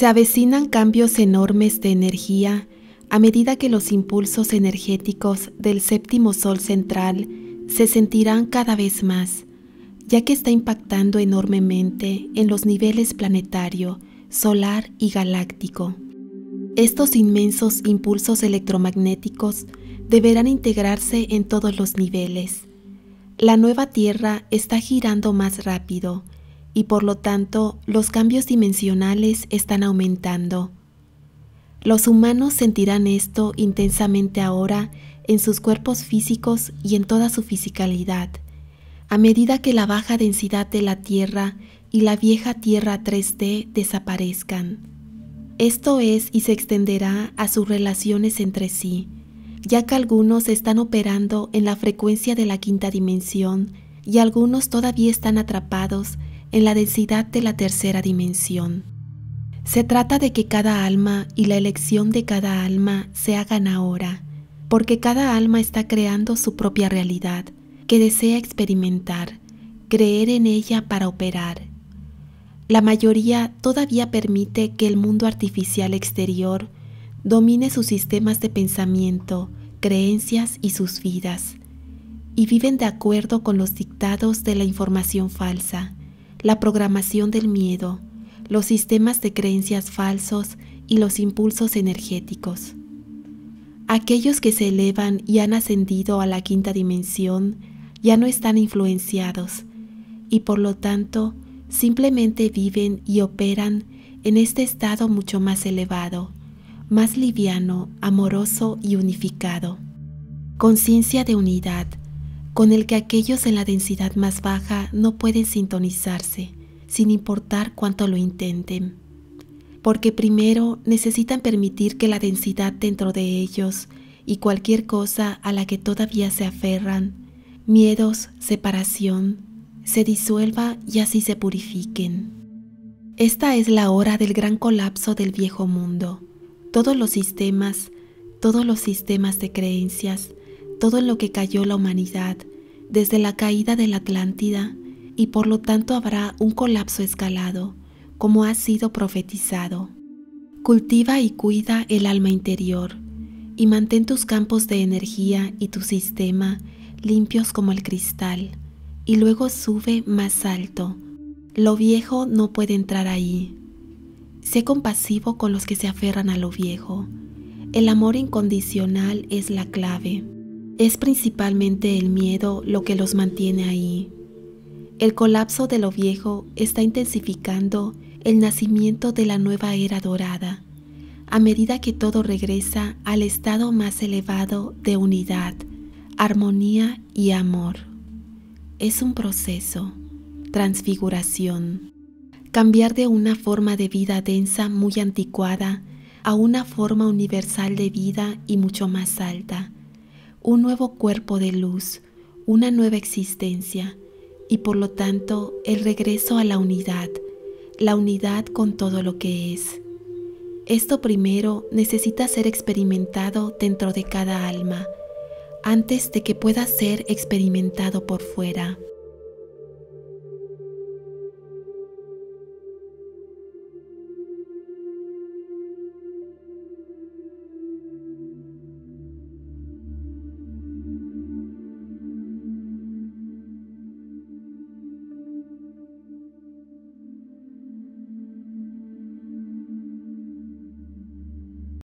Se avecinan cambios enormes de energía a medida que los impulsos energéticos del séptimo sol central se sentirán cada vez más, ya que está impactando enormemente en los niveles planetario, solar y galáctico. Estos inmensos impulsos electromagnéticos deberán integrarse en todos los niveles. La nueva Tierra está girando más rápido y por lo tanto los cambios dimensionales están aumentando. Los humanos sentirán esto intensamente ahora en sus cuerpos físicos y en toda su fisicalidad, a medida que la baja densidad de la Tierra y la vieja Tierra 3D desaparezcan. Esto es y se extenderá a sus relaciones entre sí, ya que algunos están operando en la frecuencia de la quinta dimensión y algunos todavía están atrapados en la densidad de la tercera dimensión. Se trata de que cada alma y la elección de cada alma se hagan ahora, porque cada alma está creando su propia realidad, que desea experimentar, creer en ella para operar. La mayoría todavía permite que el mundo artificial exterior domine sus sistemas de pensamiento, creencias y sus vidas, y viven de acuerdo con los dictados de la información falsa, la programación del miedo, los sistemas de creencias falsos y los impulsos energéticos. Aquellos que se elevan y han ascendido a la quinta dimensión ya no están influenciados y por lo tanto simplemente viven y operan en este estado mucho más elevado, más liviano, amoroso y unificado. Conciencia de unidad, con el que aquellos en la densidad más baja no pueden sintonizarse, sin importar cuánto lo intenten, porque primero necesitan permitir que la densidad dentro de ellos y cualquier cosa a la que todavía se aferran, miedos, separación, se disuelva y así se purifiquen. Esta es la hora del gran colapso del viejo mundo. Todos los sistemas de creencias, todo en lo que cayó la humanidad desde la caída de la Atlántida, y por lo tanto habrá un colapso escalado, como ha sido profetizado. Cultiva y cuida el alma interior, y mantén tus campos de energía y tu sistema limpios como el cristal, y luego sube más alto. Lo viejo no puede entrar ahí. Sé compasivo con los que se aferran a lo viejo. El amor incondicional es la clave. Es principalmente el miedo lo que los mantiene ahí. El colapso de lo viejo está intensificando el nacimiento de la nueva era dorada, a medida que todo regresa al estado más elevado de unidad, armonía y amor. Es un proceso, transfiguración, cambiar de una forma de vida densa muy anticuada a una forma universal de vida y mucho más alta, un nuevo cuerpo de luz, una nueva existencia, y por lo tanto el regreso a la unidad con todo lo que es. Esto primero necesita ser experimentado dentro de cada alma, antes de que pueda ser experimentado por fuera.